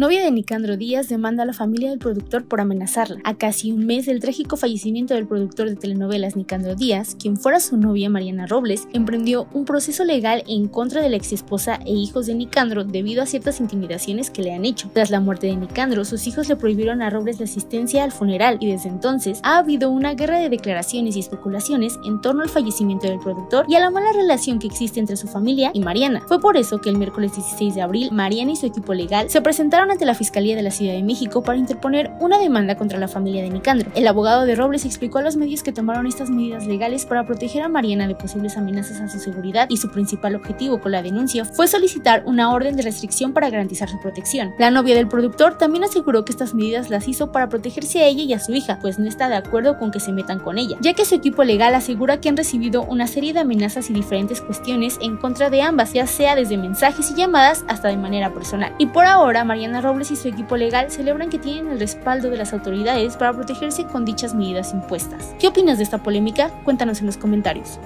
Novia de Nicandro Díaz demanda a la familia del productor por amenazarla. A casi un mes del trágico fallecimiento del productor de telenovelas Nicandro Díaz, quien fuera su novia Mariana Robles, emprendió un proceso legal en contra de la exesposa e hijos de Nicandro debido a ciertas intimidaciones que le han hecho. Tras la muerte de Nicandro, sus hijos le prohibieron a Robles la asistencia al funeral y desde entonces ha habido una guerra de declaraciones y especulaciones en torno al fallecimiento del productor y a la mala relación que existe entre su familia y Mariana. Fue por eso que el miércoles 16 de abril, Mariana y su equipo legal se presentaron ante la Fiscalía de la Ciudad de México para interponer una demanda contra la familia de Nicandro. El abogado de Robles explicó a los medios que tomaron estas medidas legales para proteger a Mariana de posibles amenazas a su seguridad y su principal objetivo con la denuncia fue solicitar una orden de restricción para garantizar su protección. La novia del productor también aseguró que estas medidas las hizo para protegerse a ella y a su hija, pues no está de acuerdo con que se metan con ella, ya que su equipo legal asegura que han recibido una serie de amenazas y diferentes cuestiones en contra de ambas, ya sea desde mensajes y llamadas hasta de manera personal. Y por ahora, Mariana Robles y su equipo legal celebran que tienen el respaldo de las autoridades para protegerse con dichas medidas impuestas. ¿Qué opinas de esta polémica? Cuéntanos en los comentarios.